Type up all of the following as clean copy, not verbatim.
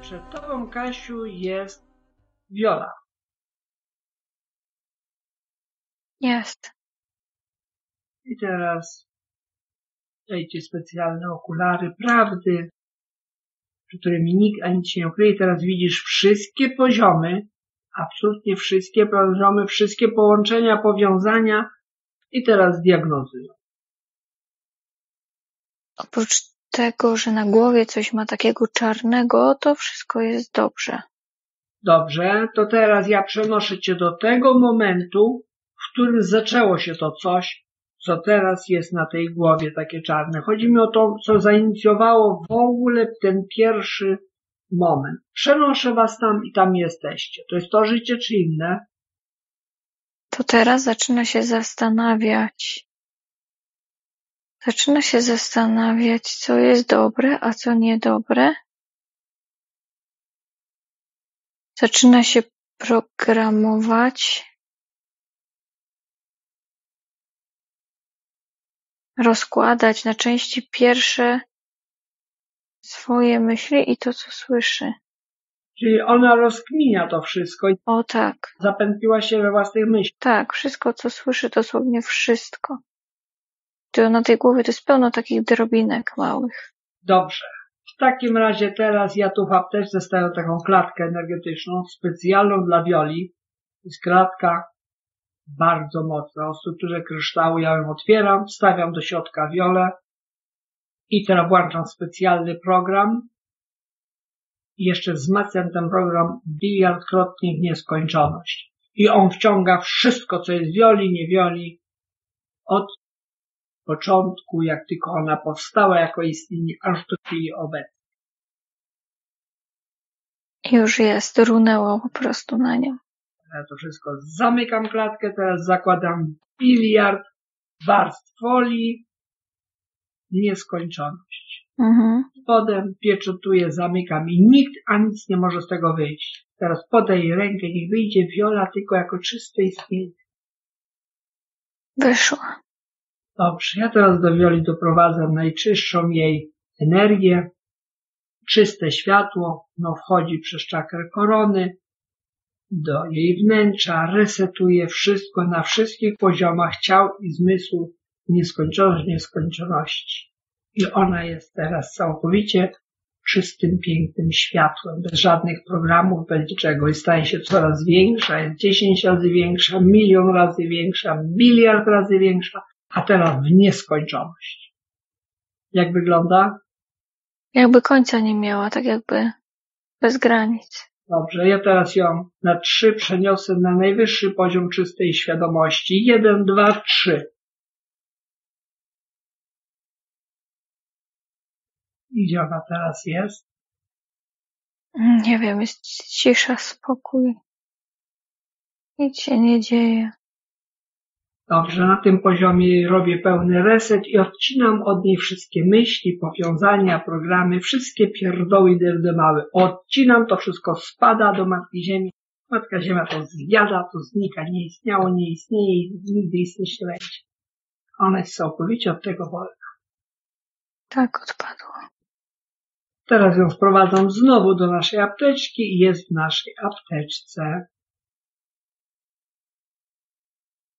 Przed tobą, Kasiu, jest Wiola. Jest. I teraz dajcie specjalne okulary prawdy, przy którymi nikt ani ci nie okryje. Teraz widzisz wszystkie poziomy, absolutnie wszystkie poziomy, wszystkie połączenia, powiązania i teraz diagnozuj. Oprócz tego, że na głowie coś ma takiego czarnego, to wszystko jest dobrze. Dobrze, to teraz ja przenoszę cię do tego momentu, w którym zaczęło się to coś, co teraz jest na tej głowie takie czarne. Chodzi mi o to, co zainicjowało w ogóle ten pierwszy moment. Przenoszę was tam i tam jesteście. To jest to życie czy inne? To teraz zaczyna się zastanawiać. Zaczyna się zastanawiać, co jest dobre, a co niedobre. Zaczyna się programować. Rozkładać na części pierwsze swoje myśli i to, co słyszy. Czyli ona rozkminia to wszystko. O tak. Zapętliła się we własnych myślach. Tak, wszystko, co słyszy, dosłownie wszystko. To na tej głowie to jest pełno takich drobinek małych. Dobrze. W takim razie teraz ja tu w apteczce stawiam taką klatkę energetyczną specjalną dla Wioli. Jest klatka bardzo mocna. O strukturze kryształu ja ją otwieram, wstawiam do środka Wiolę i teraz włączam specjalny program. I jeszcze wzmacniam ten program biliardkrotnie w nieskończoność. I on wciąga wszystko, co jest Wioli, nie Wioli, od początku, jak tylko ona powstała jako istnienie, aż do chwili obecnej. Już jest, runęło po prostu na nią. Teraz to wszystko zamykam klatkę, teraz zakładam biliard warstw folii, nieskończoność. Potem pieczotuję, zamykam i nikt ani nic nie może z tego wyjść. Teraz podaj rękę, niech wyjdzie Wiola tylko jako czyste istnienie. Wyszła. Dobrze, ja teraz do Wioli doprowadzam najczystszą jej energię, czyste światło, wchodzi przez czakrę korony, do jej wnętrza, resetuje wszystko na wszystkich poziomach ciał i zmysłu, nieskończoność, nieskończoności. I ona jest teraz całkowicie czystym, pięknym światłem, bez żadnych programów, bez niczego i staje się coraz większa, jest 10 razy większa, milion razy większa, biliard razy większa. A teraz w nieskończoność. Jak wygląda? Jakby końca nie miała, tak jakby bez granic. Dobrze, ja teraz ją na 3 przeniosę na najwyższy poziom czystej świadomości. 1, 2, 3. I gdzie ona teraz jest? Nie wiem, jest cisza, spokój. Nic się nie dzieje. Dobrze, na tym poziomie robię pełny reset i odcinam od niej wszystkie myśli, powiązania, programy, wszystkie pierdoły i derdemały. Odcinam, to wszystko spada do Matki Ziemi. Matka Ziemia to zjada, to znika, nie istniało, nie istnieje i nigdy istnieć nie będzie. Ona jest całkowicie od tego wolna. Tak, odpadła. Teraz ją sprowadzam znowu do naszej apteczki i jest w naszej apteczce.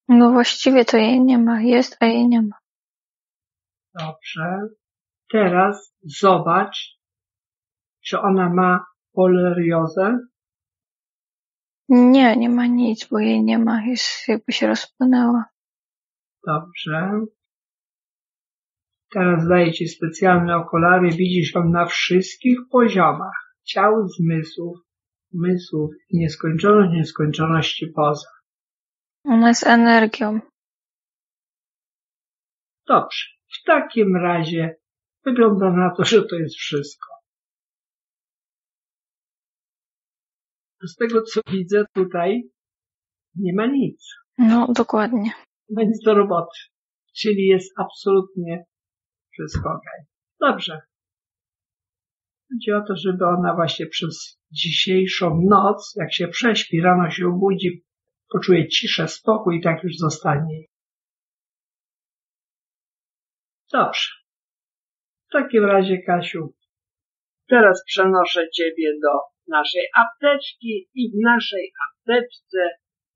No właściwie to jej nie ma. Jest, a jej nie ma. Dobrze. Teraz zobacz, czy ona ma poleriozę. Nie, nie ma nic, bo jej nie ma. Jest, jakby się rozpłynęła. Dobrze. Teraz daję ci specjalne okulary, widzisz ją na wszystkich poziomach. Ciał, umysłów i nieskończoności poza. Ona jest energią. Dobrze. W takim razie wygląda na to, że to jest wszystko. Z tego, co widzę tutaj, nie ma nic. No, dokładnie. Nie ma nic do roboty. Czyli jest absolutnie wszystko okej. Dobrze. Chodzi o to, żeby ona właśnie przez dzisiejszą noc, jak się prześpi, rano się obudzi, poczuje ciszę, spokój i tak już zostanie. Dobrze. W takim razie, Kasiu, teraz przenoszę ciebie do naszej apteczki i w naszej apteczce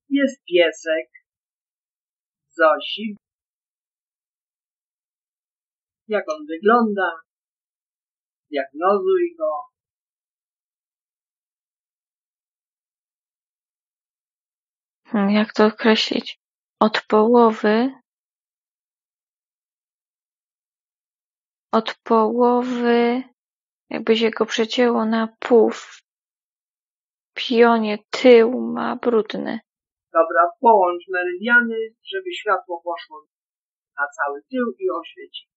jest piesek Zosi. Jak on wygląda? Diagnozuj go. Jak to określić? Od połowy, jakby się go przecięło na pół w pionie, tył ma brudny. Dobra, połącz meridiany, żeby światło poszło na cały tył i oświeci.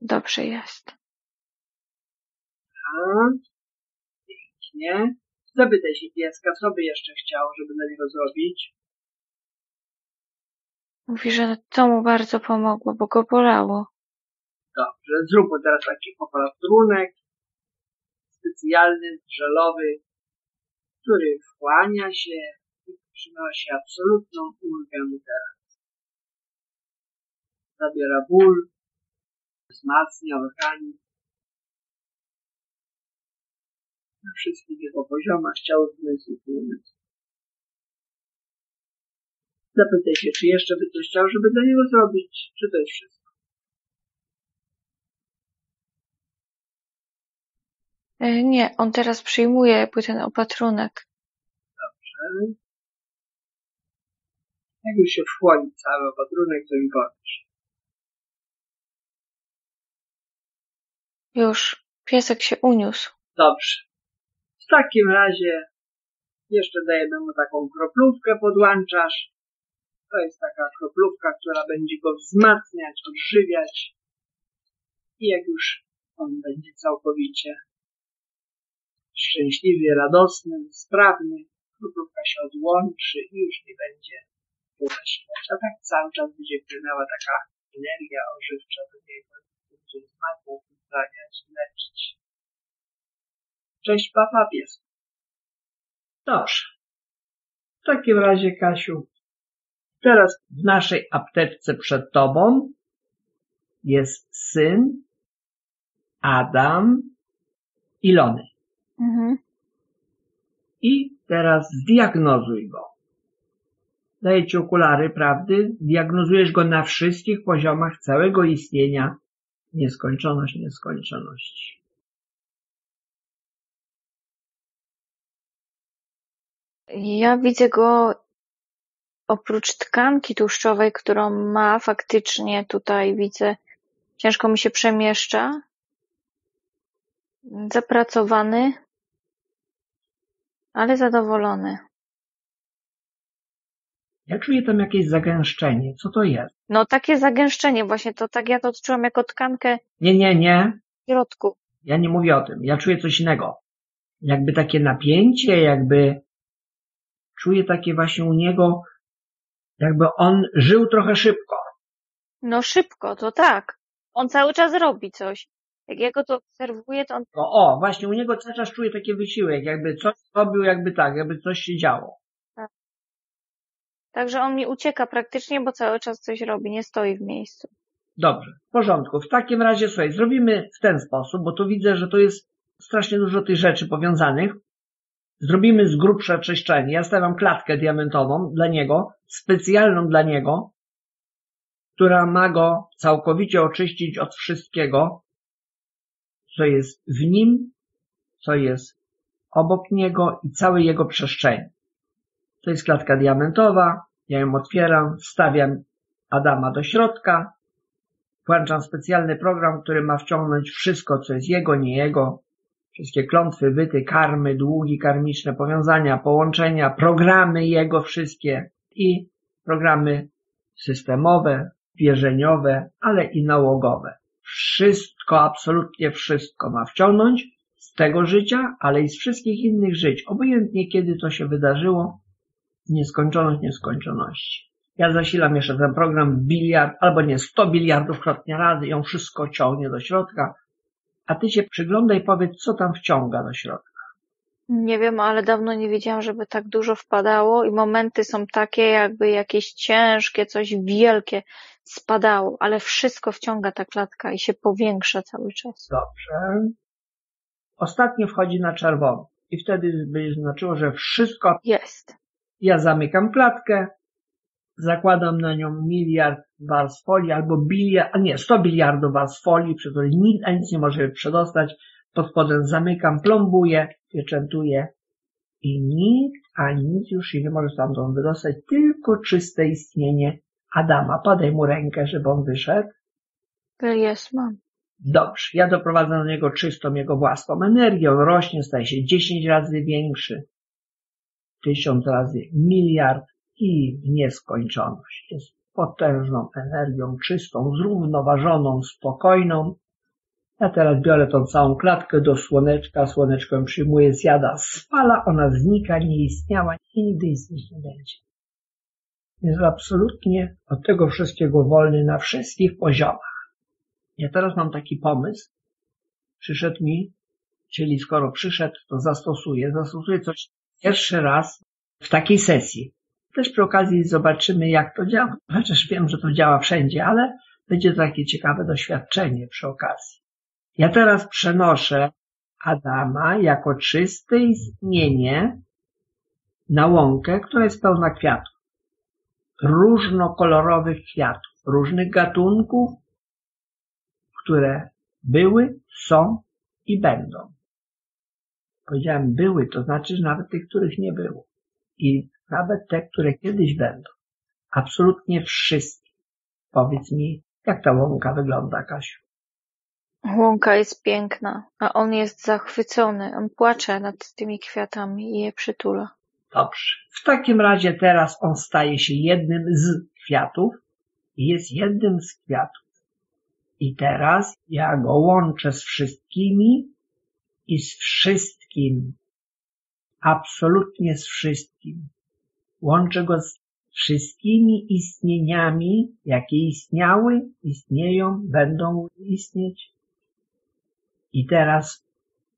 Dobrze jest. Tak. Pięknie. Zapytaj się pieska, co by jeszcze chciał, żeby na niego zrobić. Mówi, że to mu bardzo pomogło, bo go bolało. Dobrze, zróbmy teraz taki opatrunek specjalny, żelowy, który wchłania się i przynosi absolutną ulgę mu teraz. Zabiera ból, wzmacnia organizm. Na wszystkich jego poziomach ciał, zmysłów i umysłów. Zapytaj się, czy jeszcze by coś chciał, żeby dla niego zrobić, czy to jest wszystko. Nie, on teraz przyjmuje jakby ten opatrunek. Dobrze. Jak już się wchłoni cały opatrunek, to mi powiesz. Już, piesek się uniósł. Dobrze. W takim razie jeszcze dajemy mu taką kroplówkę, podłączasz. To jest taka kroplówka, która będzie go wzmacniać, odżywiać. I jak już on będzie całkowicie szczęśliwy, radosny, sprawny, kroplówka się odłączy i już nie będzie uleśniać. A tak cały czas będzie płynęła taka energia ożywcza do niego, będzie wzmacniać, uzdrowiać, leczyć. Cześć, papa pies. Dobrze. W takim razie, Kasiu, teraz w naszej apteczce przed tobą jest syn Adam Ilony. Mhm. I teraz zdiagnozuj go. Daję ci okulary prawdy. Diagnozujesz go na wszystkich poziomach całego istnienia. Nieskończoność nieskończoności. Ja widzę go oprócz tkanki tłuszczowej, którą ma faktycznie tutaj, widzę, ciężko mi się przemieszcza. Zapracowany, ale zadowolony. Ja czuję tam jakieś zagęszczenie. Co to jest? No takie zagęszczenie właśnie, to tak ja to odczułam jako tkankę. Nie. W środku. Ja nie mówię o tym. Ja czuję coś innego. Jakby takie napięcie, jakby czuję takie właśnie u niego, jakby on żył trochę szybko. No szybko, to tak. On cały czas robi coś. Jak ja go to obserwuję, to on... O, właśnie u niego cały czas czuję taki wysiłek, jakby coś robił, jakby tak, jakby coś się działo. Tak. Także on mi ucieka praktycznie, bo cały czas coś robi, nie stoi w miejscu. Dobrze, w porządku. W takim razie, słuchaj, zrobimy w ten sposób, bo tu widzę, że to jest strasznie dużo tych rzeczy powiązanych. Zrobimy z grubsza czyszczenie. Ja stawiam klatkę diamentową dla niego, specjalną dla niego, która ma go całkowicie oczyścić od wszystkiego, co jest w nim, co jest obok niego i całej jego przestrzeni. To jest klatka diamentowa, Ja ją otwieram, wstawiam Adama do środka, włączam specjalny program, który ma wciągnąć wszystko, co jest jego, nie jego, wszystkie klątwy, byty, karmy, długi karmiczne, powiązania, połączenia, programy jego wszystkie i programy systemowe, wierzeniowe, ale i nałogowe. Wszystko, absolutnie wszystko ma wciągnąć z tego życia, ale i z wszystkich innych żyć, obojętnie kiedy to się wydarzyło, nieskończoność nieskończoności. Ja zasilam jeszcze ten program 100 biliardów krotnie razy, ją wszystko ciągnie do środka, a ty się przyglądaj i powiedz, co tam wciąga do środka. Nie wiem, ale dawno nie widziałam, żeby tak dużo wpadało i momenty są takie, jakby jakieś ciężkie, coś wielkie spadało, ale wszystko wciąga ta klatka i się powiększa cały czas. Dobrze. Ostatnio wchodzi na czerwono i wtedy by znaczyło, że wszystko jest. Ja zamykam klatkę, zakładam na nią 1 miliard warstw folii, albo 100 biliardów warstw folii, przy których nic nie może przedostać. Pod spodem zamykam, plombuję, pieczętuję i nic już się nie może stamtąd wydostać, tylko czyste istnienie Adama. Podaj mu rękę, żeby on wyszedł. Jest, mam. Dobrze, ja doprowadzę do niego czystą jego własną energię, on rośnie, staje się 10 razy większy, 1000 razy, miliard i nieskończoność. Jest potężną energią, czystą, zrównoważoną, spokojną. Ja teraz biorę tą całą klatkę do słoneczka, słoneczko ją przyjmuje, zjada, spala, ona znika, nie istniała i nigdy istnieć nie będzie. Jest absolutnie od tego wszystkiego wolny na wszystkich poziomach. Ja teraz mam taki pomysł, przyszedł mi, czyli skoro przyszedł, to zastosuję coś pierwszy raz w takiej sesji. Też przy okazji zobaczymy, jak to działa. Chociaż wiem, że to działa wszędzie, ale będzie to takie ciekawe doświadczenie przy okazji. Ja teraz przenoszę Adama jako czyste istnienie na łąkę, która jest pełna kwiatów. Różnokolorowych kwiatów, różnych gatunków, które były, są i będą. Powiedziałem były, to znaczy, że nawet tych, których nie było. I nawet te, które kiedyś będą. Absolutnie wszystkie. Powiedz mi, jak ta łąka wygląda, Kasiu? Łąka jest piękna, a on jest zachwycony. On płacze nad tymi kwiatami i je przytula. Dobrze. W takim razie teraz on staje się jednym z kwiatów i jest jednym z kwiatów. I teraz ja go łączę z wszystkimi i z wszystkim. Absolutnie z wszystkim. Łączę go z wszystkimi istnieniami, jakie istniały, istnieją, będą istnieć. I teraz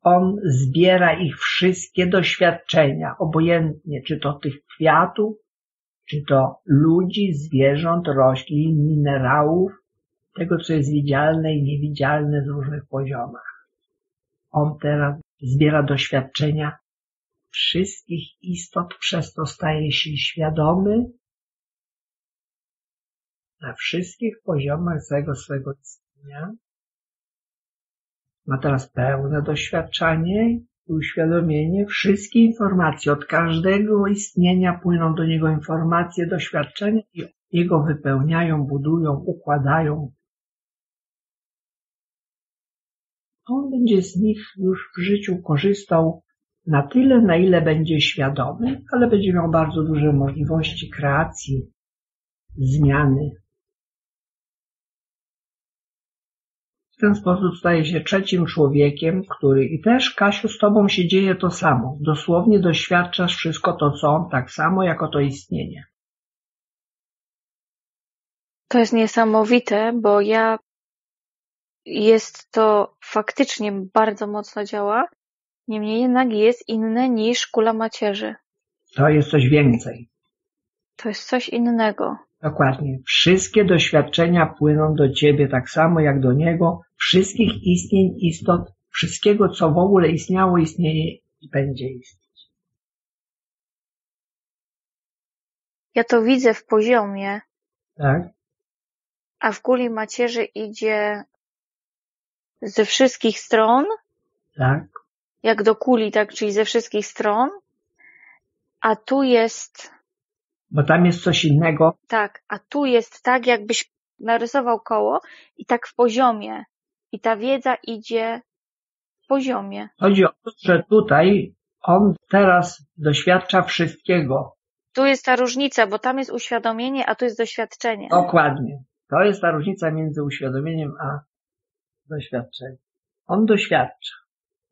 on zbiera ich wszystkie doświadczenia, obojętnie czy to tych kwiatów, czy to ludzi, zwierząt, roślin, minerałów, tego co jest widzialne i niewidzialne z różnych poziomach. On teraz zbiera doświadczenia wszystkich istot, przez to staje się świadomy na wszystkich poziomach całego swego istnienia. Ma teraz pełne doświadczenie i uświadomienie. Wszystkie informacje od każdego istnienia płyną do niego informacje, doświadczenia i jego wypełniają, budują, układają. On będzie z nich już w życiu korzystał na tyle, na ile będzie świadomy, ale będzie miał bardzo duże możliwości kreacji, zmiany. W ten sposób staje się trzecim człowiekiem, który i też, Kasiu, z tobą się dzieje to samo. Dosłownie doświadczasz wszystko to, co on, tak samo jako to istnienie. To jest niesamowite, bo jest to faktycznie bardzo mocno działa, niemniej jednak jest inne niż kula macierzy. To jest coś więcej. To jest coś innego. Dokładnie. Wszystkie doświadczenia płyną do ciebie tak samo jak do niego. Wszystkich istnień, istot, wszystkiego co w ogóle istniało, istnieje i będzie istnieć. Ja to widzę w poziomie. Tak. A w kuli macierzy idzie ze wszystkich stron. Tak. Jak do kuli, tak, czyli ze wszystkich stron. A tu jest Bo tam jest coś innego. Tak, a tu jest tak, jakbyś narysował koło i tak w poziomie. I ta wiedza idzie w poziomie. Chodzi o to, że tutaj on teraz doświadcza wszystkiego. Tu jest ta różnica, bo tam jest uświadomienie, a tu jest doświadczenie. Dokładnie. To jest ta różnica między uświadomieniem a doświadczeniem. On doświadcza.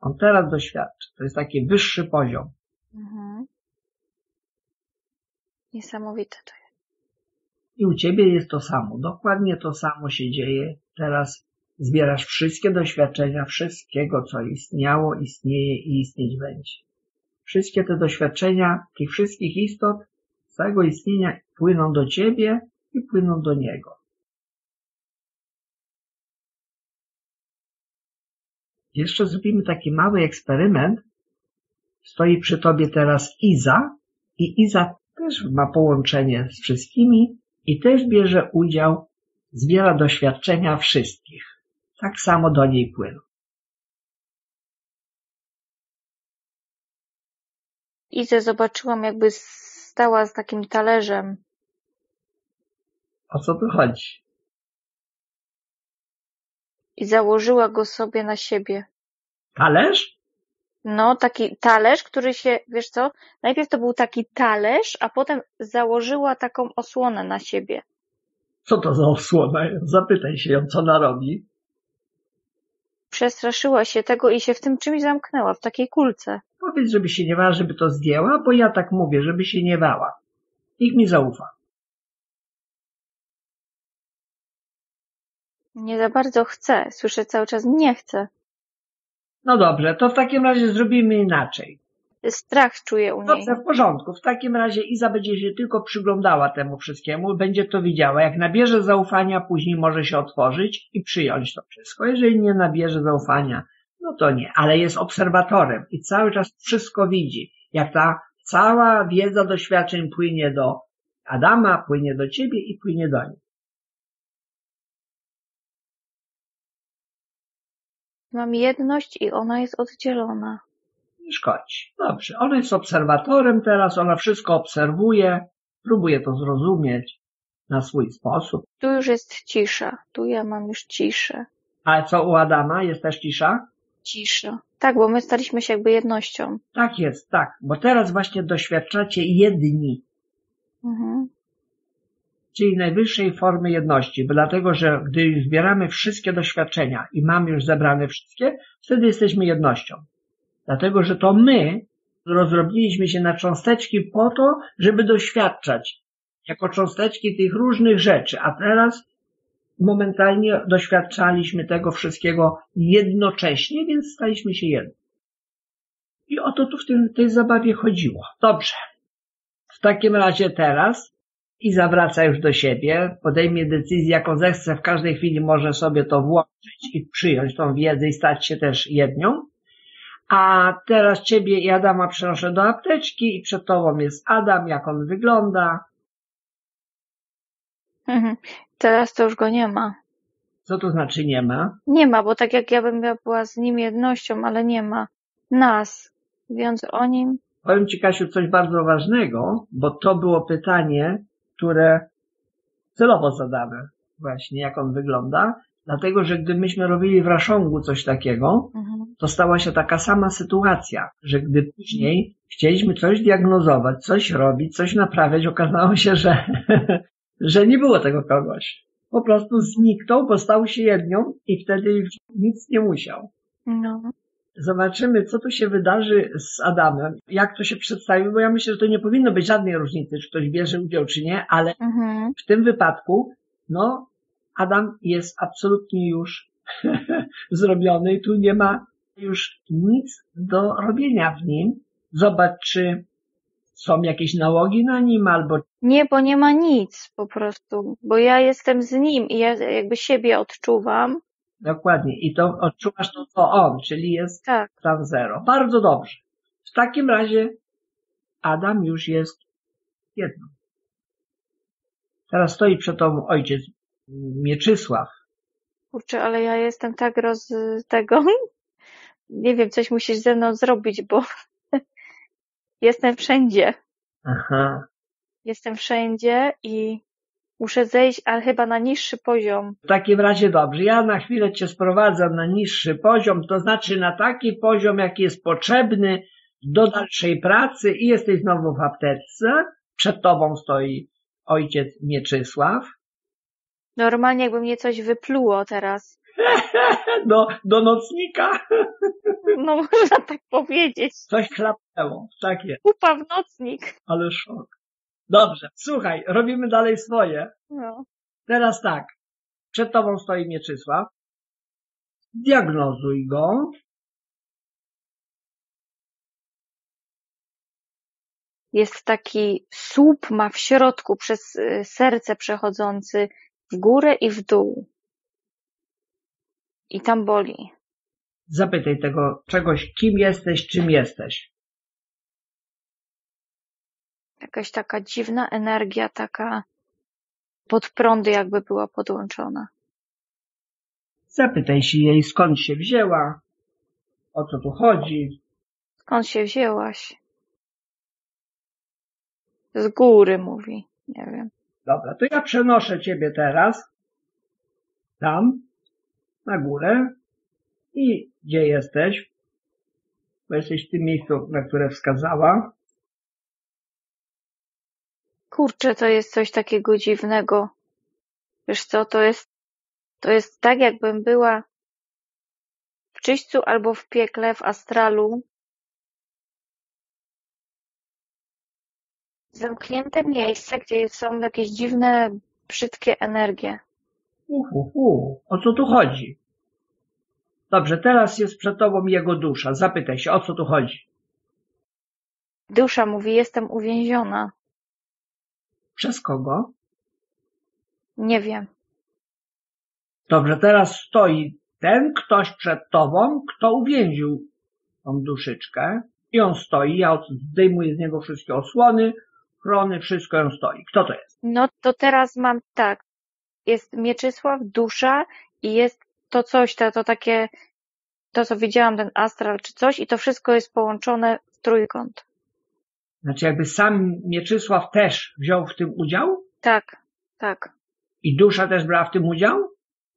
On teraz doświadcza. To jest taki wyższy poziom. Mhm. Niesamowite to jest. I u ciebie jest to samo. Dokładnie to samo się dzieje. Teraz zbierasz wszystkie doświadczenia, wszystkiego, co istniało, istnieje i istnieć będzie. Wszystkie te doświadczenia tych wszystkich istot z całego istnienia płyną do ciebie i płyną do niego. Jeszcze zrobimy taki mały eksperyment. Stoi przy tobie teraz Iza i Iza też ma połączenie z wszystkimi i też bierze udział, zbiera doświadczenia wszystkich. Tak samo do niej płyną. Izę zobaczyłam, jakby stała z takim talerzem. O co tu chodzi? I założyła go sobie na siebie. Talerz? No, taki talerz, który się, wiesz co, najpierw to był taki talerz, a potem założyła taką osłonę na siebie. Co to za osłona? Zapytaj się ją, co ona robi. Przestraszyła się tego i się w tym czymś zamknęła, w takiej kulce. Powiedz, żeby się nie bała, żeby to zdjęła, bo ja tak mówię, żeby się nie bała. Nikt mi zaufa. Nie za bardzo chcę. Słyszę cały czas, nie chcę. No dobrze, to w takim razie zrobimy inaczej. Strach czuję u niej. Dobrze, w porządku. W takim razie Iza będzie się tylko przyglądała temu wszystkiemu, będzie to widziała. Jak nabierze zaufania, później może się otworzyć i przyjąć to wszystko. Jeżeli nie nabierze zaufania, no to nie. Ale jest obserwatorem i cały czas wszystko widzi. Jak ta cała wiedza doświadczeń płynie do Adama, płynie do ciebie i płynie do niej. Mam jedność i ona jest oddzielona. Nie szkodzi. Dobrze. Ona jest obserwatorem teraz, ona wszystko obserwuje, próbuje to zrozumieć na swój sposób. Tu już jest cisza. Tu ja mam już ciszę. A co u Adama? Jest też cisza? Cisza. Tak, bo my staliśmy się jakby jednością. Tak jest, tak. Bo teraz właśnie doświadczacie jedni. Mhm. Czyli najwyższej formy jedności, bo dlatego, że gdy już zbieramy wszystkie doświadczenia i mamy już zebrane wszystkie, wtedy jesteśmy jednością. Dlatego, że to my rozrobiliśmy się na cząsteczki po to, żeby doświadczać jako cząsteczki tych różnych rzeczy, a teraz momentalnie doświadczaliśmy tego wszystkiego jednocześnie, więc staliśmy się jednym. I o to tu w tej zabawie chodziło. Dobrze. W takim razie teraz Iza wraca już do siebie, podejmie decyzję, jaką zechce, w każdej chwili może sobie to włączyć i przyjąć tą wiedzę i stać się też jednią. A teraz ciebie i Adama przenoszę do apteczki i przed tobą jest Adam, jak on wygląda. Teraz to już go nie ma. Co to znaczy nie ma? Nie ma, bo tak jak ja bym była z nim jednością, ale nie ma nas, więc o nim... Powiem ci, Kasiu, coś bardzo ważnego, bo to było pytanie, które celowo zadamy właśnie, jak on wygląda, dlatego, że gdy myśmy robili w Raszongu coś takiego, to stała się taka sama sytuacja, że gdy później chcieliśmy coś diagnozować, coś robić, coś naprawiać, okazało się, że nie było tego kogoś. Po prostu zniknął, bo stał się jednią i wtedy już nic nie musiał. No. Zobaczymy, co tu się wydarzy z Adamem, jak to się przedstawi, bo ja myślę, że to nie powinno być żadnej różnicy, czy ktoś bierze udział, czy nie, ale w tym wypadku, no, Adam jest absolutnie już zrobiony i tu nie ma już nic do robienia w nim. Zobacz, czy są jakieś nałogi na nim, albo... Nie, bo nie ma nic po prostu, bo ja jestem z nim i ja jakby siebie odczuwam. Dokładnie. I to odczuwasz to, co on, czyli jest tak. Tam zero. Bardzo dobrze. W takim razie Adam już jest jedno. Teraz stoi przed tobą ojciec Mieczysław. Kurczę, ale ja jestem tak tego... Nie wiem, coś musisz ze mną zrobić, bo jestem wszędzie. Aha. jestem wszędzie i muszę zejść, ale chyba na niższy poziom. W takim razie dobrze, ja na chwilę cię sprowadzam na niższy poziom, to znaczy na taki poziom, jaki jest potrzebny do dalszej pracy i jesteś znowu w aptece. Przed tobą stoi ojciec Mieczysław. Normalnie jakby mnie coś wypluło teraz. Do nocnika. No można tak powiedzieć. Coś chlapnęło, tak jest. Kupa w nocnik. Ale szok. Dobrze, słuchaj, robimy dalej swoje. No. Teraz tak, przed tobą stoi Mieczysław. Diagnozuj go. Jest taki słup, ma w środku przez serce przechodzący w górę i w dół. I tam boli. Zapytaj tego czegoś, kim jesteś, czym jesteś. Jakaś taka dziwna energia, taka pod prądy jakby była podłączona. Zapytaj się jej, skąd się wzięła, o co tu chodzi. Skąd się wzięłaś? Z góry mówi, nie wiem. Dobra, to ja przenoszę ciebie teraz tam, na górę i gdzie jesteś, bo jesteś w tym miejscu, na które wskazała. Kurczę, to jest coś takiego dziwnego. Wiesz co, to jest tak, jakbym była w czyśćcu albo w piekle, w astralu. Zamknięte miejsce, gdzie są jakieś dziwne, brzydkie energie. O co tu chodzi? Dobrze, teraz jest przed tobą jego dusza. Zapytaj się, o co tu chodzi? Dusza mówi, jestem uwięziona. Przez kogo? Nie wiem. Dobrze, teraz stoi ten ktoś przed tobą, kto uwięził tą duszyczkę i on stoi, ja zdejmuję z niego wszystkie osłony, chrony, wszystko, on stoi. Kto to jest? No to teraz mam tak, jest Mieczysław, dusza i jest to coś, to takie, to co widziałam, ten astral czy coś i to wszystko jest połączone w trójkąt. Znaczy jakby sam Mieczysław też wziął w tym udział? Tak, tak. I dusza też brała w tym udział?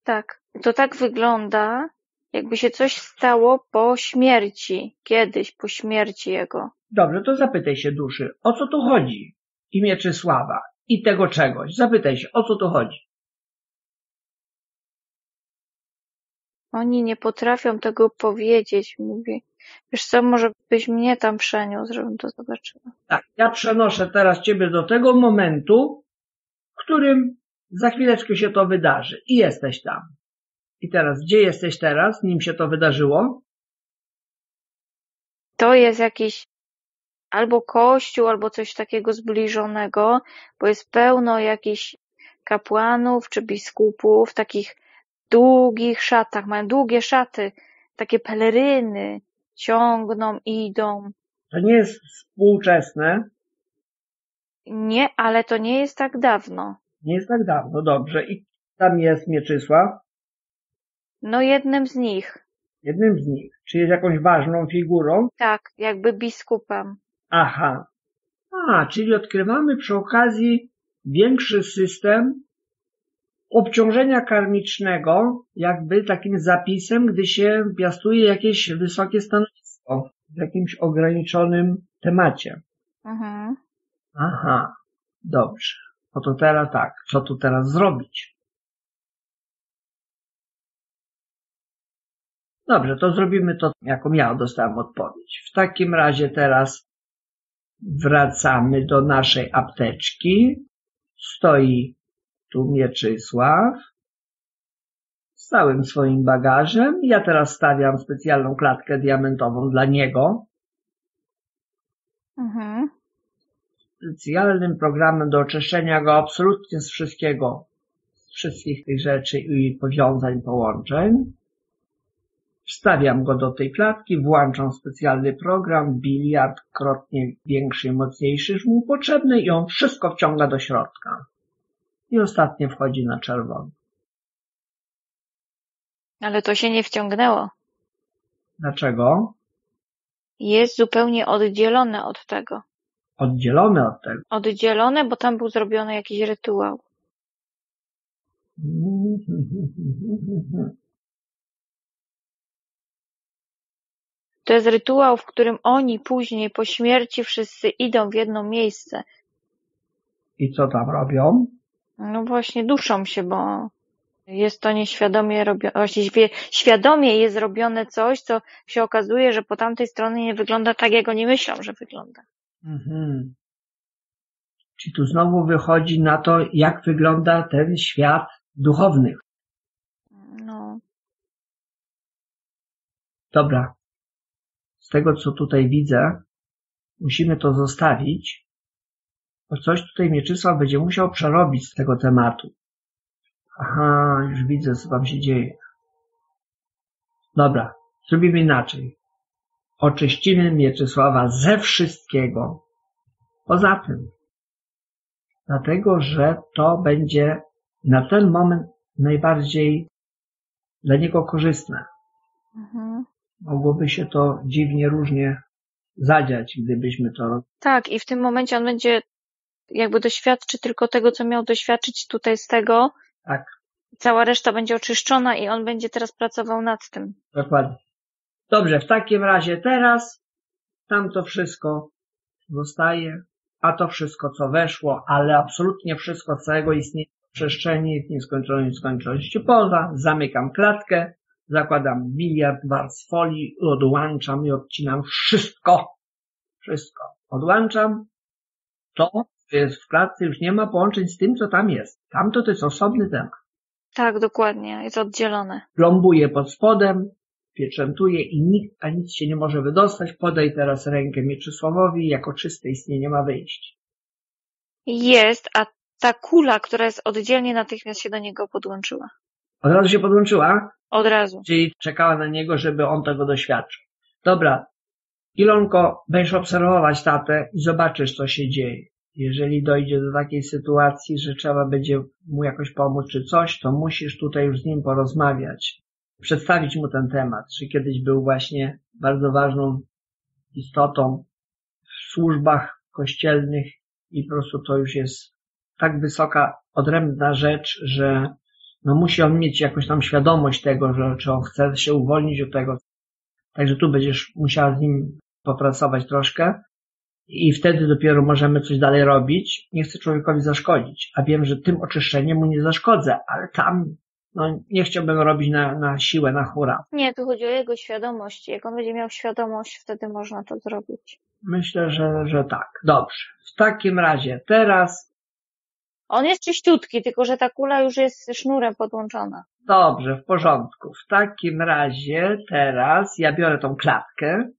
Tak. To tak wygląda, jakby się coś stało po śmierci, kiedyś po śmierci jego. Dobrze, to zapytaj się duszy, o co tu chodzi? I Mieczysława, i tego czegoś. Zapytaj się, o co tu chodzi? Oni nie potrafią tego powiedzieć, mówi. Wiesz co, może byś mnie tam przeniósł, żebym to zobaczyła. Tak, ja przenoszę teraz ciebie do tego momentu, w którym za chwileczkę się to wydarzy. I jesteś tam. I teraz, gdzie jesteś teraz, nim się to wydarzyło? To jest jakiś albo kościół, albo coś takiego zbliżonego, bo jest pełno jakichś kapłanów czy biskupów, takich długich szatach, mają długie szaty, takie peleryny, ciągną, idą. To nie jest współczesne? Nie, ale to nie jest tak dawno. Nie jest tak dawno, dobrze. I tam jest Mieczysław? No jednym z nich. Jednym z nich. Czy jest jakąś ważną figurą? Tak, jakby biskupem. Aha. Czyli odkrywamy przy okazji większy system obciążenia karmicznego, jakby takim zapisem, gdy się piastuje jakieś wysokie stanowisko w jakimś ograniczonym temacie. Mhm. Aha, dobrze. No to teraz tak, co tu teraz zrobić? Dobrze, to zrobimy to, jaką ja dostałam odpowiedź. W takim razie teraz wracamy do naszej apteczki. Stoi tu Mieczysław z całym swoim bagażem. Ja teraz stawiam specjalną klatkę diamentową dla niego. Mhm. Specjalnym programem do oczyszczenia go absolutnie z wszystkiego, z wszystkich tych rzeczy i powiązań, połączeń. Wstawiam go do tej klatki, włączam specjalny program, biliard krotnie większy, mocniejszy niż mu potrzebny i on wszystko wciąga do środka. I ostatnie wchodzi na czerwono. Ale to się nie wciągnęło. Dlaczego? Jest zupełnie oddzielone od tego. Oddzielone od tego. Oddzielone, bo tam był zrobiony jakiś rytuał. To jest rytuał, w którym oni później po śmierci wszyscy idą w jedno miejsce. I co tam robią? No właśnie duszą się, bo jest to nieświadomie robione, właściwie świadomie jest robione coś, co się okazuje, że po tamtej stronie nie wygląda tak, jak oni myślą, że wygląda. Mhm. Czyli tu znowu wychodzi na to, jak wygląda ten świat duchownych. No. Dobra. Z tego, co tutaj widzę, musimy to zostawić, bo coś tutaj Mieczysław będzie musiał przerobić z tego tematu. Aha, już widzę, co tam się dzieje. Dobra, zrobimy inaczej. Oczyścimy Mieczysława ze wszystkiego. Poza tym, dlatego, że to będzie na ten moment najbardziej dla niego korzystne. Mhm. Mogłoby się to dziwnie, różnie zadziać, gdybyśmy to... Tak, i w tym momencie on będzie jakby doświadczy tylko tego, co miał doświadczyć tutaj z tego. Tak. Cała reszta będzie oczyszczona i on będzie teraz pracował nad tym. Dokładnie. Dobrze, w takim razie teraz tam to wszystko zostaje, a to wszystko, co weszło, ale absolutnie wszystko całego istnienia przestrzeni w nieskończonej skończoności poza. Zamykam klatkę, zakładam biliard warstw folii, odłączam i odcinam wszystko. Wszystko. Odłączam. To, co jest w klatce, już nie ma połączeń z tym, co tam jest. Tamto to jest osobny temat. Tak, dokładnie. Jest oddzielone. Plombuję pod spodem, pieczętuję i nikt, a nic się nie może wydostać. Podaj teraz rękę Mieczysławowi, jako czyste istnienie ma wyjść. Jest, a ta kula, która jest oddzielnie, natychmiast się do niego podłączyła. Od razu się podłączyła? Od razu. Czyli czekała na niego, żeby on tego doświadczył. Dobra, Ilonko, będziesz obserwować tatę i zobaczysz, co się dzieje. Jeżeli dojdzie do takiej sytuacji, że trzeba będzie mu jakoś pomóc czy coś, to musisz tutaj już z nim porozmawiać. Przedstawić mu ten temat, czy kiedyś był właśnie bardzo ważną istotą w służbach kościelnych i po prostu to już jest tak wysoka, odrębna rzecz, że no musi on mieć jakąś tam świadomość tego, że czy on chce się uwolnić od tego. Także tu będziesz musiała z nim popracować troszkę i wtedy dopiero możemy coś dalej robić. Nie chcę człowiekowi zaszkodzić, a wiem, że tym oczyszczeniem mu nie zaszkodzę, ale tam no, nie chciałbym robić na siłę, na hura. Nie, tu chodzi o jego świadomość. Jak on będzie miał świadomość, wtedy można to zrobić. Myślę, że tak. Dobrze. W takim razie teraz... On jest czyściutki, tylko że ta kula już jest sznurem podłączona. Dobrze, w porządku. W takim razie teraz ja biorę tą klatkę,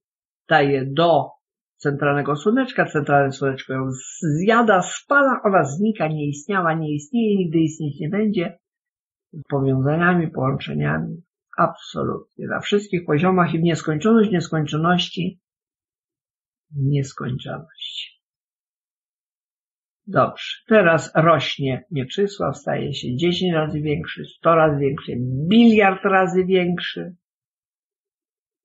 daję do centralnego słoneczka, centralne słoneczko ją zjada, spala, ona znika, nie istniała, nie istnieje, nigdy istnieć nie będzie. Powiązaniami, połączeniami, absolutnie, na wszystkich poziomach i w nieskończoność, nieskończoności, nieskończoność. Dobrze, teraz rośnie Mieczysław, staje się 10 razy większy, 100 razy większy, biliard razy większy.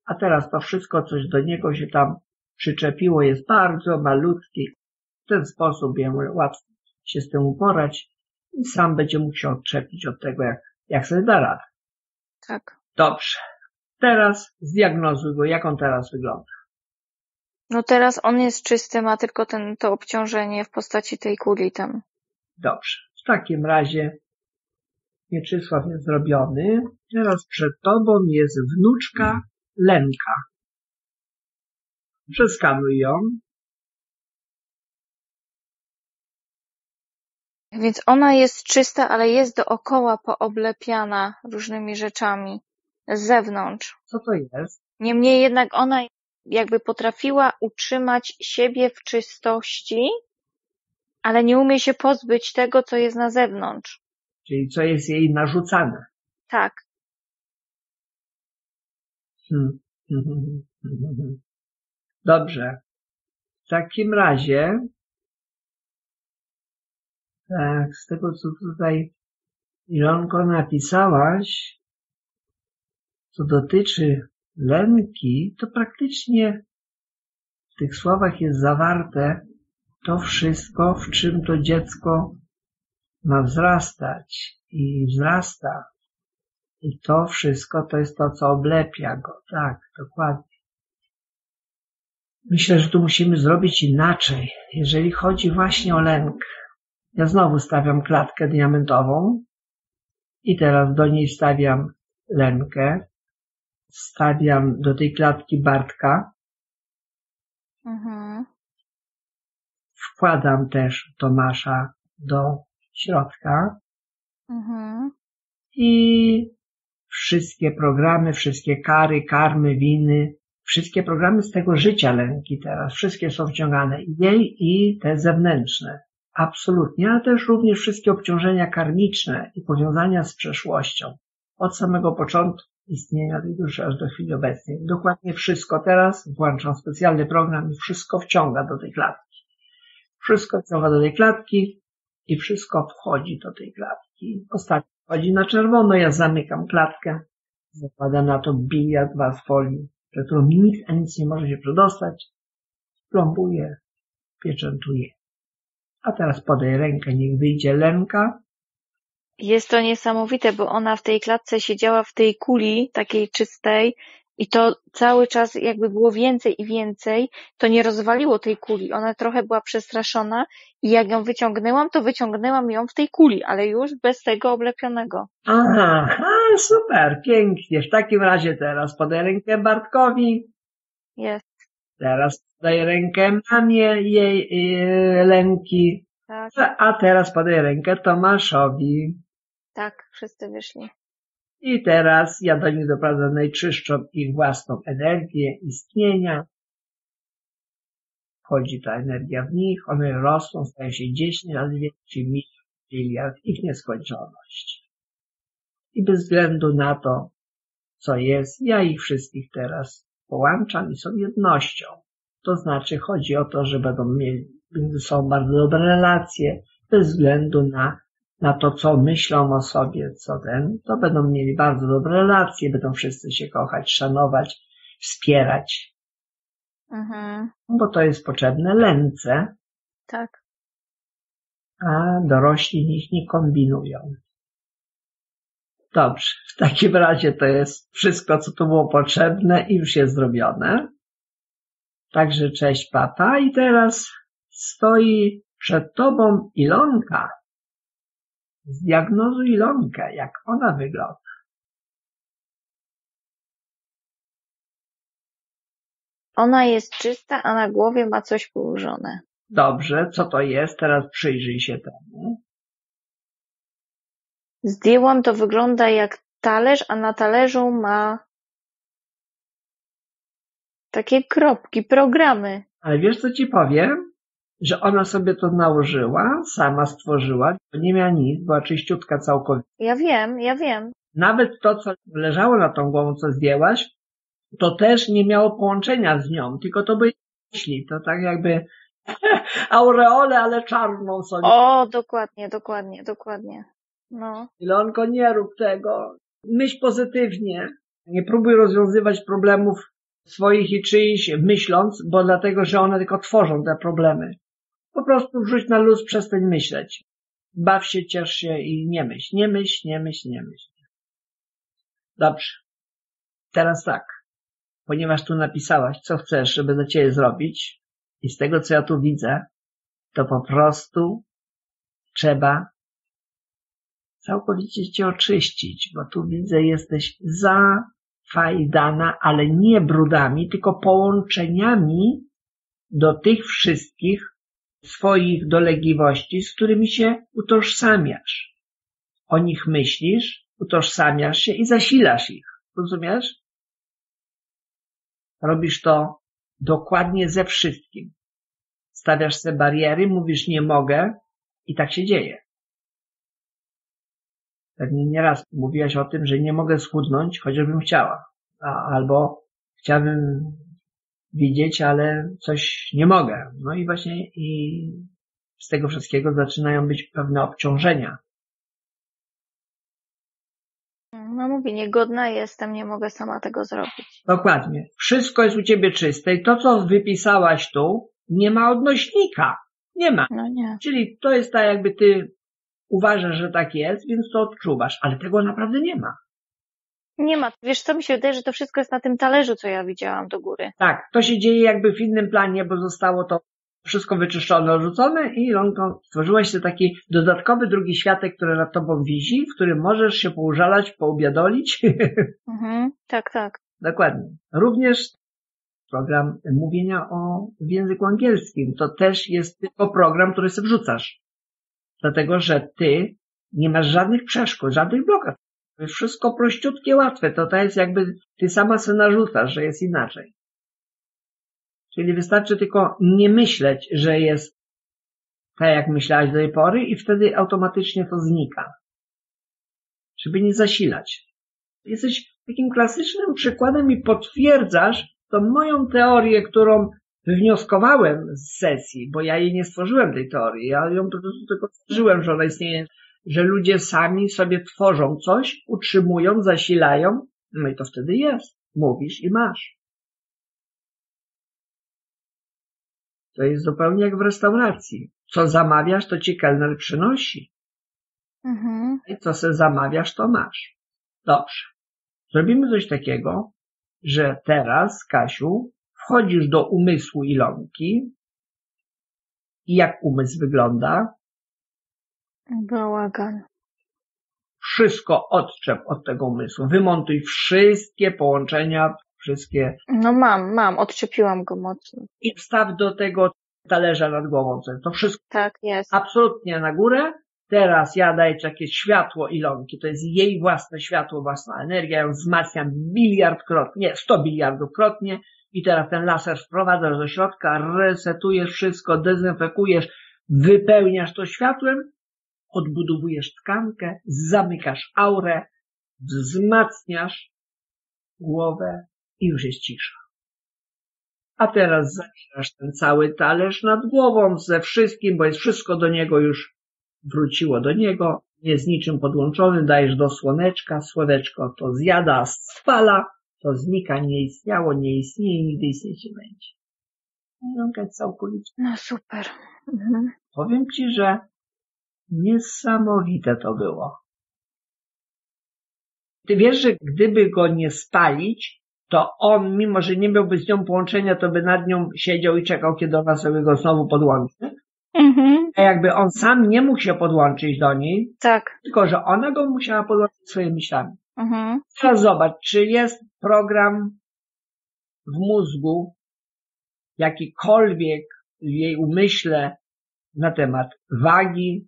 A teraz to wszystko, coś do niego się tam przyczepiło, jest bardzo malutkie. W ten sposób jemu łatwo się z tym uporać i sam będzie mógł się odczepić od tego, jak sobie da radę. Tak. Dobrze. Teraz zdiagnozuj go, jak on teraz wygląda. No teraz on jest czysty, ma tylko to obciążenie w postaci tej kuli tam. Dobrze. W takim razie Mieczysław jest zrobiony. Teraz przed tobą jest wnuczka Lenka. Przeskanuj ją. Więc ona jest czysta, ale jest dookoła pooblepiana różnymi rzeczami z zewnątrz. Co to jest? Niemniej jednak ona jakby potrafiła utrzymać siebie w czystości, ale nie umie się pozbyć tego, co jest na zewnątrz. Czyli co jest jej narzucane. Tak. Dobrze. W takim razie... Tak, z tego, co tutaj Ilonko napisałaś, co dotyczy Lenki, to praktycznie w tych słowach jest zawarte to wszystko, w czym to dziecko ma wzrastać i wzrasta. I to wszystko to jest to, co oblepia go. Tak, dokładnie. Myślę, że tu musimy zrobić inaczej, jeżeli chodzi właśnie o lęk. Ja znowu stawiam klatkę diamentową i teraz do niej stawiam Lenkę, stawiam do tej klatki Bartka, wkładam też Tomasza do środka i wszystkie programy, wszystkie kary, karmy, winy, wszystkie programy z tego życia Lenki teraz, wszystkie są wciągane, jej i te zewnętrzne. Absolutnie, ale też również wszystkie obciążenia karmiczne i powiązania z przeszłością. Od samego początku istnienia tej duszy aż do chwili obecnej. Dokładnie wszystko teraz, włączam specjalny program i wszystko wciąga do tej klatki. Wszystko wciąga do tej klatki i wszystko wchodzi do tej klatki. Ostatnio wchodzi na czerwono, ja zamykam klatkę, zakładam na to bilia dwa z folii, przez którą nikt ani nic nie może się przedostać, plombuję, pieczętuję. A teraz podaj rękę, niech wyjdzie Lenka. Jest to niesamowite, bo ona w tej klatce siedziała w tej kuli takiej czystej i to cały czas jakby było więcej i więcej, to nie rozwaliło tej kuli. Ona trochę była przestraszona i jak ją wyciągnęłam, to wyciągnęłam ją w tej kuli, ale już bez tego oblepionego. Aha, super, pięknie. W takim razie teraz podaj rękę Bartkowi. Jest. Teraz podaję rękę mamie jej Lenki. Tak. A teraz podaję rękę Tomaszowi. Tak, wszyscy wyszli. I teraz ja do nich doprowadzę najczystszą ich własną energię istnienia. Wchodzi ta energia w nich, one rosną, stają się 10 razy większy miliard, ich nieskończoność. I bez względu na to, co jest, ja ich wszystkich teraz połączam i są jednością. To znaczy chodzi o to, że będą mieli, są bardzo dobre relacje, bez względu na to, co myślą o sobie, co ten, to będą mieli bardzo dobre relacje, będą wszyscy się kochać, szanować, wspierać. Bo to jest potrzebne Lence. Tak. A dorośli niech nie kombinują. Dobrze, w takim razie to jest wszystko, co tu było potrzebne i już jest zrobione. Także cześć, papa. I teraz stoi przed tobą Ilonka. Zdiagnozuj Ilonkę, jak ona wygląda. Ona jest czysta, a na głowie ma coś położone. Dobrze, co to jest? Teraz przyjrzyj się temu. Zdjęłam, to wygląda jak talerz, a na talerzu ma takie kropki, programy. Ale wiesz, co ci powiem? Że ona sobie to nałożyła, sama stworzyła, bo nie miała nic, była czyściutka całkowicie. Ja wiem. Nawet to, co leżało na tą głową, co zdjęłaś, to też nie miało połączenia z nią, tylko to były myśli, to tak jakby aureole, ale czarną sobie. O, dokładnie. No. Ilonko, nie rób tego. Myśl pozytywnie. Nie próbuj rozwiązywać problemów swoich i czyichś myśląc, bo dlatego, że one tylko tworzą te problemy. Po prostu wrzuć na luz, przestań myśleć. Baw się, ciesz się i nie myśl. Dobrze. Teraz tak. Ponieważ tu napisałaś, co chcesz, żeby do ciebie zrobić i z tego, co ja tu widzę, to po prostu trzeba całkowicie cię oczyścić, bo tu widzę, jesteś zafajdana, ale nie brudami, tylko połączeniami do tych wszystkich swoich dolegliwości, z którymi się utożsamiasz. O nich myślisz, utożsamiasz się i zasilasz ich. Rozumiesz? Robisz to dokładnie ze wszystkim. Stawiasz sobie bariery, mówisz nie mogę i tak się dzieje. Pewnie nieraz mówiłaś o tym, że nie mogę schudnąć, chociażbym chciała. Albo chciałabym widzieć, ale coś nie mogę. No i właśnie i z tego wszystkiego zaczynają być pewne obciążenia. No mówię, niegodna jestem, nie mogę sama tego zrobić. Dokładnie. Wszystko jest u ciebie czyste i to, co wypisałaś tu, nie ma odnośnika. Nie ma. No nie. Czyli to jest tak, jakby ty uważasz, że tak jest, więc to odczuwasz, ale tego naprawdę nie ma. Nie ma. Wiesz co, mi się wydaje, że to wszystko jest na tym talerzu, co ja widziałam do góry. Tak, to się dzieje jakby w innym planie, bo zostało to wszystko wyczyszczone, odrzucone i Ilonko, stworzyłeś sobie taki dodatkowy drugi światek, który nad tobą wisi, w którym możesz się poużalać, poubiadolić. Mhm, tak, tak. Dokładnie. Również program mówienia w języku angielskim. To też jest tylko program, który sobie wrzucasz. Dlatego, że ty nie masz żadnych przeszkód, żadnych blokad. To jest wszystko prościutkie, łatwe. To jest jakby ty sama sobie narzucasz, że jest inaczej. Czyli wystarczy tylko nie myśleć, że jest tak, jak myślałaś do tej pory i wtedy automatycznie to znika. Żeby nie zasilać. Jesteś takim klasycznym przykładem i potwierdzasz tą moją teorię, którą wywnioskowałem z sesji, bo ja jej nie stworzyłem, tej teorii. Ja ją po prostu tylko stworzyłem, że ona istnieje, że ludzie sami sobie tworzą coś, utrzymują, zasilają. No i to wtedy jest. Mówisz i masz. To jest zupełnie jak w restauracji. Co zamawiasz, to ci kelner przynosi. Mhm. I co se zamawiasz, to masz. Dobrze. Zrobimy coś takiego, że teraz, Kasiu, wchodzisz do umysłu Ilonki i jak umysł wygląda? Bałagan. Wszystko odczep od tego umysłu. Wymontuj wszystkie połączenia, wszystkie... No mam, odczepiłam go mocno. I wstaw do tego talerza nad głową. To wszystko tak jest. Absolutnie na górę. Teraz ja daję ci jakieś światło Ilonki, to jest jej własne światło, własna energia, ją wzmacniam 100 biliardów krotnie i teraz ten laser wprowadzasz do środka, resetujesz wszystko, dezynfekujesz, wypełniasz to światłem, odbudowujesz tkankę, zamykasz aurę, wzmacniasz głowę i już jest cisza. A teraz zabierasz ten cały talerz nad głową ze wszystkim, bo jest wszystko do niego już wróciło do niego, nie z niczym podłączony, dajesz do słoneczka, słoneczko to zjada, spala, to znika, nie istniało, nie istnieje, nigdy istnieć nie będzie. Ilonka jest całkowicie. No super. Mhm. Powiem ci, że niesamowite to było. Ty wiesz, że gdyby go nie spalić, to on, mimo że nie miałby z nią połączenia, to by nad nią siedział i czekał, kiedy ona sobie go znowu podłączy. Mhm. A jakby on sam nie mógł się podłączyć do niej, tak. Tylko że ona go musiała podłączyć swoimi myślami. Mhm. Teraz zobacz, czy jest program w mózgu, jakikolwiek w jej umyśle na temat wagi,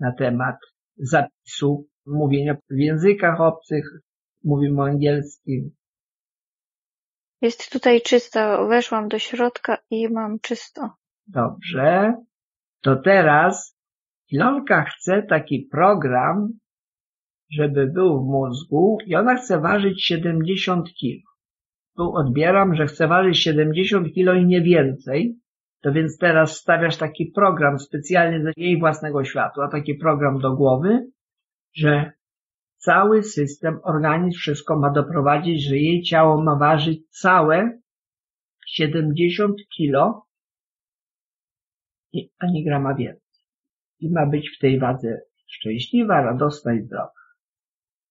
na temat zapisu, mówienia w językach obcych, mówimy o angielskim. Jest tutaj czysto, weszłam do środka i mam czysto. Dobrze, to teraz Ilonka chce taki program, żeby był w mózgu i ona chce ważyć 70 kg. Tu odbieram, że chce ważyć 70 kg i nie więcej, to więc teraz stawiasz taki program specjalnie dla jej własnego światła, taki program do głowy, że cały system, organizm, wszystko ma doprowadzić, że jej ciało ma ważyć całe 70 kg. Ani grama więcej. I ma być w tej wadze szczęśliwa, radosna i zdrowa.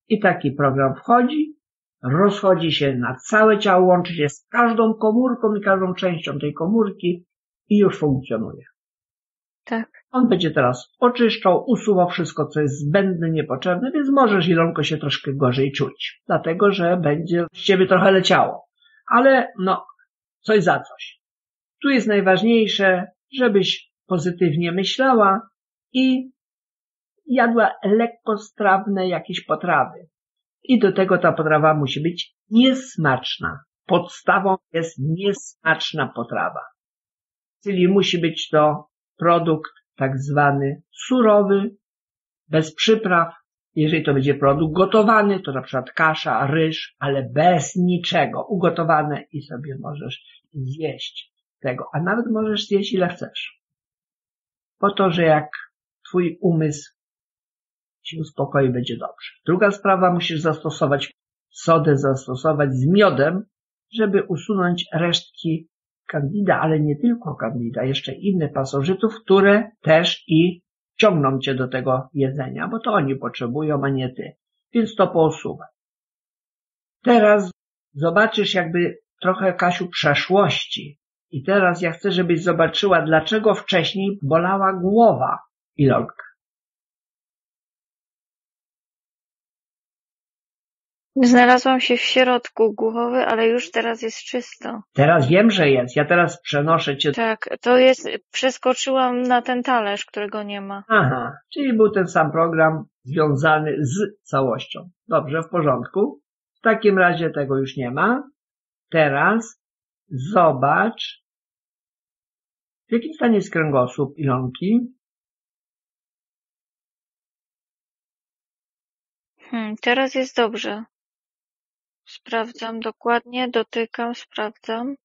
I taki program wchodzi, rozchodzi się na całe ciało, łączy się z każdą komórką i każdą częścią tej komórki i już funkcjonuje. Tak. On będzie teraz oczyszczał, usuwał wszystko, co jest zbędne, niepotrzebne, więc możesz, Ilonko, się troszkę gorzej czuć. Dlatego, że będzie z ciebie trochę leciało. Ale no, coś za coś. Tu jest najważniejsze, żebyś pozytywnie myślała i jadła lekkostrawne jakieś potrawy. I do tego ta potrawa musi być niesmaczna. Podstawą jest niesmaczna potrawa. Czyli musi być to produkt tak zwany surowy, bez przypraw. Jeżeli to będzie produkt gotowany, to na przykład kasza, ryż, ale bez niczego. Ugotowane i sobie możesz zjeść tego. A nawet możesz zjeść ile chcesz. Po to, że jak twój umysł się uspokoi, będzie dobrze. Druga sprawa, musisz zastosować sodę z miodem, żeby usunąć resztki Candida, ale nie tylko Candida, jeszcze inne pasożytów, które też i ciągną cię do tego jedzenia, bo to oni potrzebują, a nie ty. Więc to pousuwaj. Teraz zobaczysz jakby trochę, Kasiu, przeszłości. I teraz ja chcę, żebyś zobaczyła, dlaczego wcześniej bolała głowa Ilonka. Znalazłam się w środku głowy, ale już teraz jest czysto. Teraz wiem, że jest. Ja teraz przenoszę cię. Tak, to jest, przeskoczyłam na ten talerz, którego nie ma. Aha, czyli był ten sam program związany z całością. Dobrze, w porządku. W takim razie tego już nie ma. Teraz zobacz, w jakim stanie jest kręgosłup Ilonki. Teraz jest dobrze. Sprawdzam dokładnie, dotykam, sprawdzam.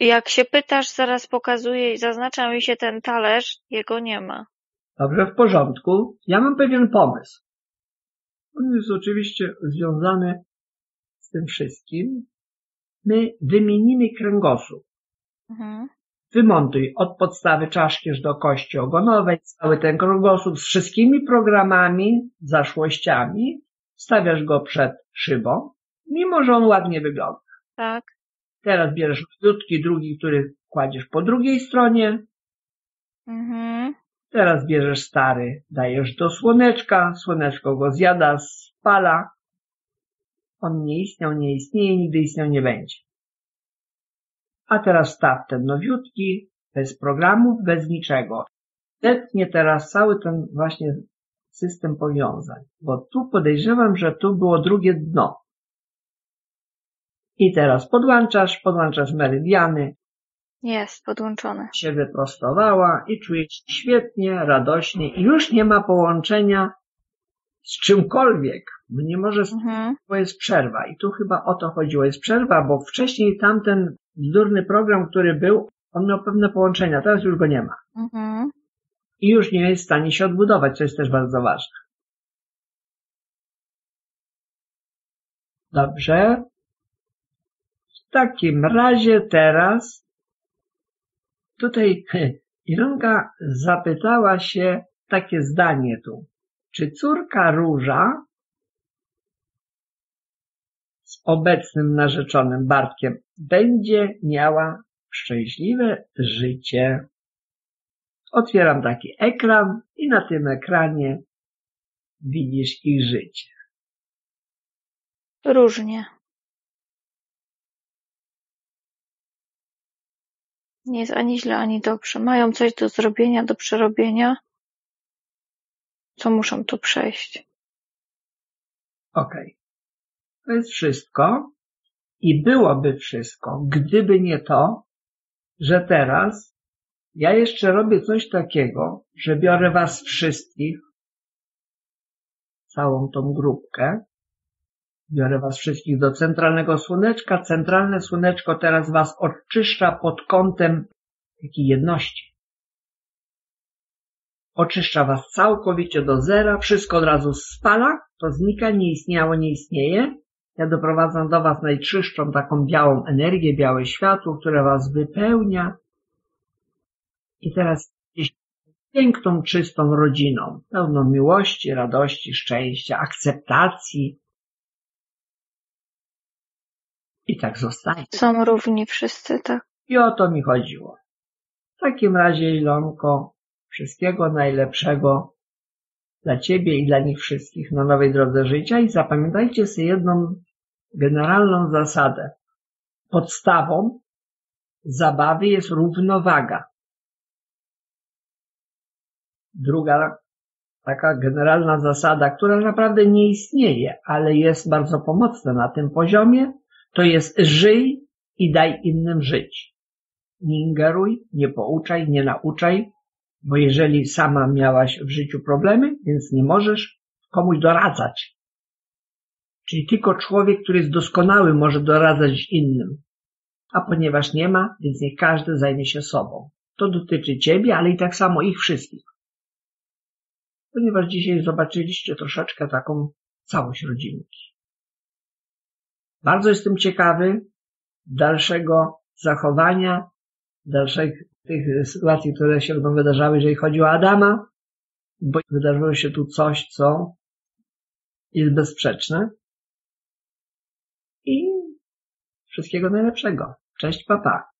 Jak się pytasz, zaraz pokazuję i zaznacza mi się ten talerz, jego nie ma. Dobrze, w porządku. Ja mam pewien pomysł. On jest oczywiście związany z tym wszystkim. My wymienimy kręgosłup. Mhm. Wymontuj od podstawy czaszki do kości ogonowej cały ten kręgosłup z wszystkimi programami, zaszłościami. Stawiasz go przed szybą, mimo że on ładnie wygląda. Tak. Teraz bierzesz malutki drugi, który kładziesz po drugiej stronie. Mhm. Teraz bierzesz stary, dajesz do słoneczka, słoneczko go zjada, spala. On nie istniał, nie istnieje, nigdy istniał nie będzie. A teraz staw ten nowiutki, bez programów, bez niczego. Zetnie teraz cały ten właśnie system powiązań, bo tu podejrzewam, że tu było drugie dno. I teraz podłączasz meridiany. Jest podłączone. Się wyprostowała i czujesz się świetnie, radośnie i już nie ma połączenia z czymkolwiek, bo nie może, bo jest przerwa. I tu chyba o to chodziło, jest przerwa, bo wcześniej tamten bzdurny program, który był, on miał pewne połączenia, teraz już go nie ma. I już nie jest w stanie się odbudować, co jest też bardzo ważne. Dobrze. W takim razie teraz tutaj Ilonka zapytała się takie zdanie tu. Czy córka Róża z obecnym narzeczonym Bartkiem będzie miała szczęśliwe życie? Otwieram taki ekran i na tym ekranie widzisz ich życie. Różnie. Nie jest ani źle, ani dobrze. Mają coś do zrobienia, do przerobienia. Co muszą tu przejść. Okej. To jest wszystko i byłoby wszystko, gdyby nie to, że teraz ja jeszcze robię coś takiego, że biorę was wszystkich, całą tą grupkę, biorę was wszystkich do centralnego słoneczka. Centralne słoneczko teraz was oczyszcza pod kątem takiej jedności. Oczyszcza was całkowicie do zera, wszystko od razu spala, to znika, nie istniało, nie istnieje. Ja doprowadzam do was najczystszą taką białą energię, białe światło, które was wypełnia. I teraz jesteście piękną, czystą rodziną, pełną miłości, radości, szczęścia, akceptacji. I tak zostanie. Są równi wszyscy, tak? I o to mi chodziło. W takim razie, Ilonko, wszystkiego najlepszego dla ciebie i dla nich wszystkich na nowej drodze życia i zapamiętajcie sobie jedną generalną zasadę. Podstawą zabawy jest równowaga. Druga taka generalna zasada, która naprawdę nie istnieje, ale jest bardzo pomocna na tym poziomie, to jest żyj i daj innym żyć. Nie ingeruj, nie pouczaj, nie nauczaj. Bo jeżeli sama miałaś w życiu problemy, więc nie możesz komuś doradzać. Czyli tylko człowiek, który jest doskonały, może doradzać innym. A ponieważ nie ma, więc niech każdy zajmie się sobą. To dotyczy ciebie, ale i tak samo ich wszystkich. Ponieważ dzisiaj zobaczyliście troszeczkę taką całość rodzinki. Bardzo jestem ciekawy, dalszego zachowania, dalszych tych sytuacji, które się będą wydarzały, jeżeli chodzi o Adama, bo wydarzyło się tu coś, co jest bezsprzeczne. I wszystkiego najlepszego. Cześć, papa.